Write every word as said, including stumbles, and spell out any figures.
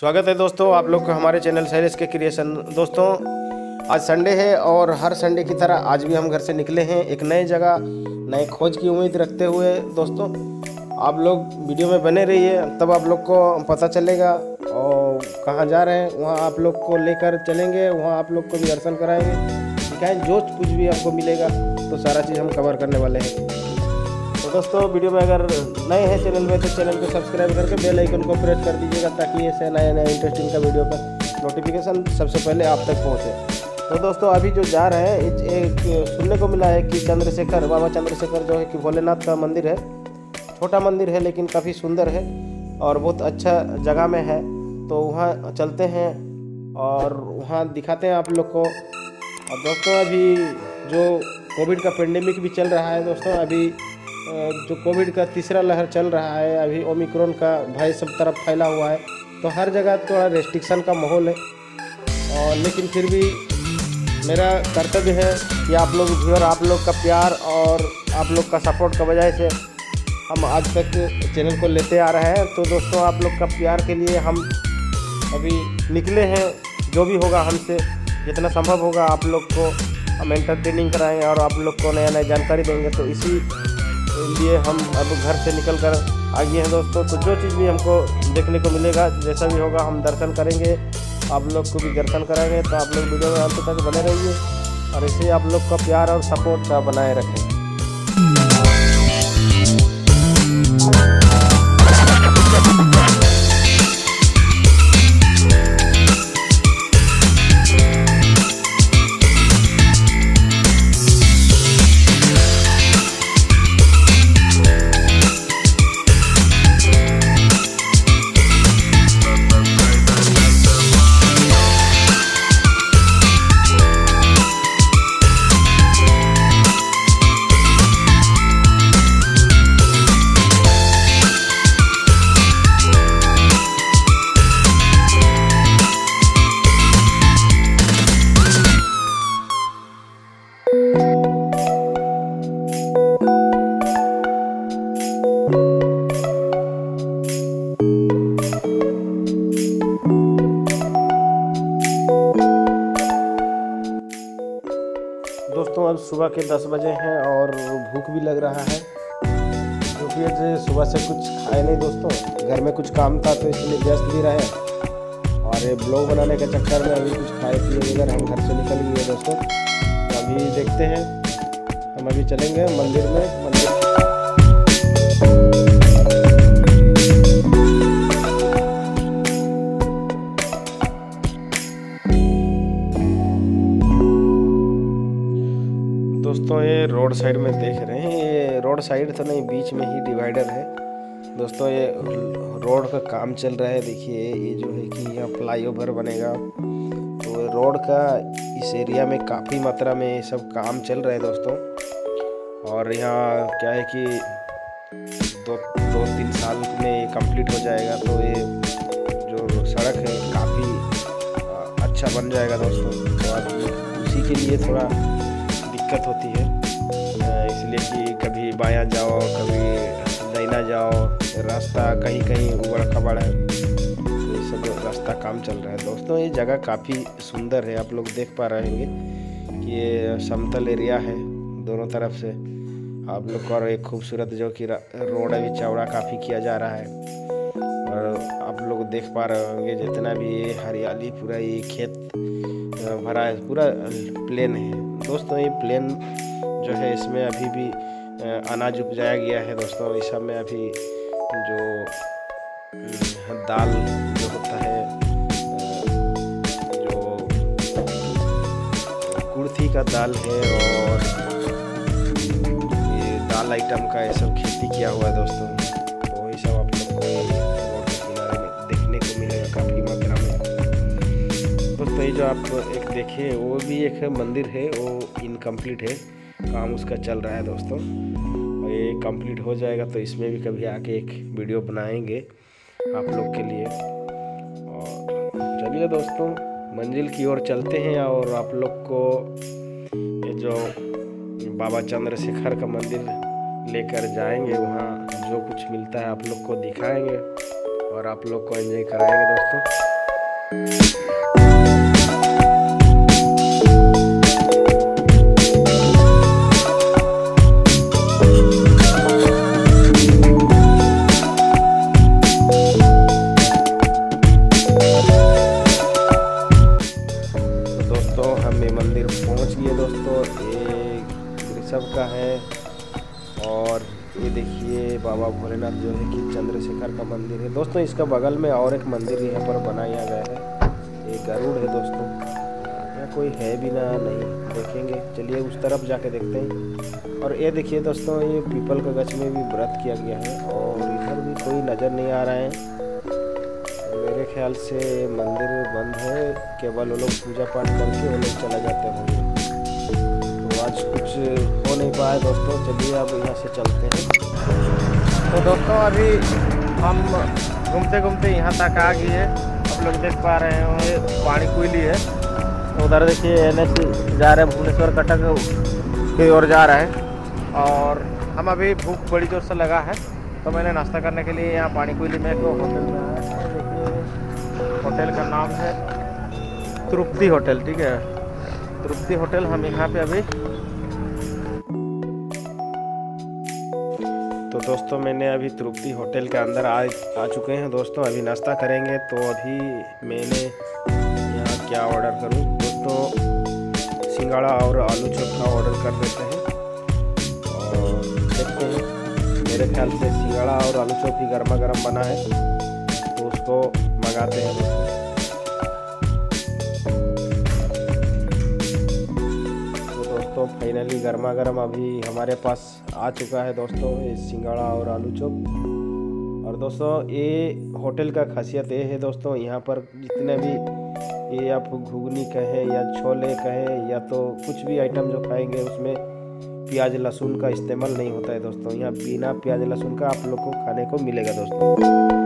स्वागत है दोस्तों आप लोग का हमारे चैनल सैलेश के क्रिएशन। दोस्तों आज संडे है और हर संडे की तरह आज भी हम घर से निकले हैं एक नए जगह नए खोज की उम्मीद रखते हुए। दोस्तों आप लोग वीडियो में बने रहिए, तब आप लोग को पता चलेगा और कहाँ जा रहे हैं वहाँ आप लोग को लेकर चलेंगे, वहाँ आप लोग को भी दर्शन कराएंगे, दिखाएँ, जो कुछ भी आपको मिलेगा तो सारा चीज़ हम कवर करने वाले हैं। तो दोस्तों वीडियो में अगर नए हैं चैनल में तो चैनल को सब्सक्राइब करके बेल आइकन को प्रेस कर दीजिएगा ताकि ऐसे नए नए इंटरेस्टिंग का वीडियो का नोटिफिकेशन सबसे पहले आप तक पहुँचे। तो दोस्तों अभी जो जा रहे हैं एक सुनने को मिला है कि चंद्रशेखर, बाबा चंद्रशेखर जो है कि भोलेनाथ का मंदिर है, छोटा मंदिर है लेकिन काफ़ी सुंदर है और बहुत अच्छा जगह में है, तो वहाँ चलते हैं और वहाँ दिखाते हैं आप लोग को। और दोस्तों अभी जो कोविड का पेंडेमिक भी चल रहा है, दोस्तों अभी जो कोविड का तीसरा लहर चल रहा है, अभी ओमिक्रॉन का भाई सब तरफ फैला हुआ है, तो हर जगह थोड़ा रेस्ट्रिक्शन का माहौल है। और लेकिन फिर भी मेरा कर्तव्य है कि आप लोग व्यूअर, आप लोग का प्यार और आप लोग का सपोर्ट की वजह से हम आज तक चैनल को लेते आ रहे हैं। तो दोस्तों आप लोग का प्यार के लिए हम अभी निकले हैं, जो भी होगा हमसे जितना संभव होगा आप लोग को हम एंटरटेनिंग कराएंगे और आप लोग को नया नया जानकारी देंगे। तो इसी लिए हम अब घर से निकल कर आ गए हैं दोस्तों। तो जो चीज़ भी हमको देखने को मिलेगा जैसा भी होगा हम दर्शन करेंगे, आप लोग को भी दर्शन कराएंगे। तो आप लोग वीडियो में अंत तक बने रहिए और इसे आप लोग का प्यार और सपोर्ट का बनाए रखें। दोस्तों अब सुबह के दस बजे हैं और भूख भी लग रहा है क्योंकि तो सुबह से कुछ खाए नहीं दोस्तों, घर में कुछ काम था तो इसलिए व्यस्त भी रहे और ये ब्लॉग बनाने के चक्कर में अभी कुछ खाए पिए बगैर हम घर से निकल गए दोस्तों। तो अभी देखते हैं, हम अभी चलेंगे मंदिर में। मंदिर दोस्तों ये रोड साइड में देख रहे हैं, ये रोड साइड तो नहीं बीच में ही डिवाइडर है दोस्तों। ये रोड का काम चल रहा है, देखिए ये जो है कि यहाँ फ्लाईओवर बनेगा तो रोड का इस एरिया में काफ़ी मात्रा में ये सब काम चल रहा है दोस्तों। और यहाँ क्या है कि दो दो तीन साल में ये कंप्लीट हो जाएगा तो ये जो सड़क है काफ़ी अच्छा बन जाएगा दोस्तों। तो आप उसी के लिए थोड़ा दिक्कत होती है, इसलिए कि कभी बायां जाओ कभी दाहिना जाओ, रास्ता कहीं कहीं उबड़ खबड़ है, ये सब रास्ता काम चल रहा है दोस्तों। ये जगह काफ़ी सुंदर है, आप लोग देख पा रहे होंगे कि ये समतल एरिया है दोनों तरफ से आप लोग को। और एक खूबसूरत जो कि रोड अभी चौड़ा काफ़ी किया जा रहा है और आप लोग देख पा रहे होंगे जितना भी ये हरियाली पूरा ये खेत भरा है, पूरा प्लेन है दोस्तों। ये प्लेन जो है इसमें अभी भी अनाज उपजाया गया है दोस्तों, इस सब में अभी जो दाल जो होता है, जो कुर्थी का दाल है और ये दाल आइटम का ये सब खेती किया हुआ है दोस्तों। तो ये सब आप लोग को देखने को मिलेगा काफ़ी मात्रा में। तो ये जो आप एक देखे वो भी एक मंदिर है, वो इनकम्प्लीट है, काम उसका चल रहा है दोस्तों। और ये कंप्लीट हो जाएगा तो इसमें भी कभी आके एक वीडियो बनाएंगे आप लोग के लिए। और चलिए दोस्तों मंजिल की ओर चलते हैं और आप लोग को ये जो बाबा चंद्रशेखर का मंदिर लेकर जाएंगे, वहाँ जो कुछ मिलता है आप लोग को दिखाएंगे। और आप लोग को एंजॉय कराएंगे दोस्तों। सबका है और ये देखिए बाबा भोलेनाथ जो है कि चंद्रशेखर का मंदिर है दोस्तों। इसका बगल में और एक मंदिर यहाँ पर बनाया गया है, ये गरुड़ है दोस्तों। यहाँ कोई है भी ना, नहीं देखेंगे, चलिए उस तरफ जाके देखते हैं। और ये देखिए दोस्तों, ये पीपल का गछ में भी व्रत किया गया है और इधर भी कोई नज़र नहीं आ रहा है। मेरे ख्याल से मंदिर बंद है, केवल वो लोग पूजा पाठ करके वो लोग चला जाते होंगे। आज कुछ हो नहीं पाया दोस्तों, चलिए अब यहाँ से चलते हैं। तो दोस्तों अभी हम घूमते घूमते यहाँ तक आ गए हैं। आप लोग देख पा रहे होंगे पानी कोइली है, तो उधर देखिए एन एच जा रहे हैं भुवनेश्वर कटक की ओर जा रहा है। और हम अभी भूख बड़ी जोर से लगा है, तो मैंने नाश्ता करने के लिए यहाँ पानी कोइली में एक होटल में आया। देखिए होटल का नाम है तृप्ति होटल, ठीक है, तृप्ति होटल। हम यहाँ पे अभी, तो दोस्तों मैंने अभी तृप्ति होटल के अंदर आ आ चुके हैं दोस्तों। अभी नाश्ता करेंगे, तो अभी मैंने यहाँ क्या ऑर्डर करूँ दोस्तों, सिंगाड़ा और आलू चोखा ऑर्डर कर देते हैं। और देखते हैं, मेरे ख्याल से सिंगाड़ा और आलू चोखा गर्मा गर्म बना है, तो उसको मंगाते हैं दोस्तों। तो फाइनली गर्मा गर्म अभी हमारे पास आ चुका है दोस्तों ये सिंगाड़ा और आलू चोप। और दोस्तों ये होटल का खासियत ये है दोस्तों, यहाँ पर जितने भी ये आप घुगनी कहें या छोले कहें या तो कुछ भी आइटम जो खाएंगे, उसमें प्याज लहसुन का इस्तेमाल नहीं होता है दोस्तों। यहाँ बिना प्याज लहसुन का आप लोग को खाने को मिलेगा दोस्तों।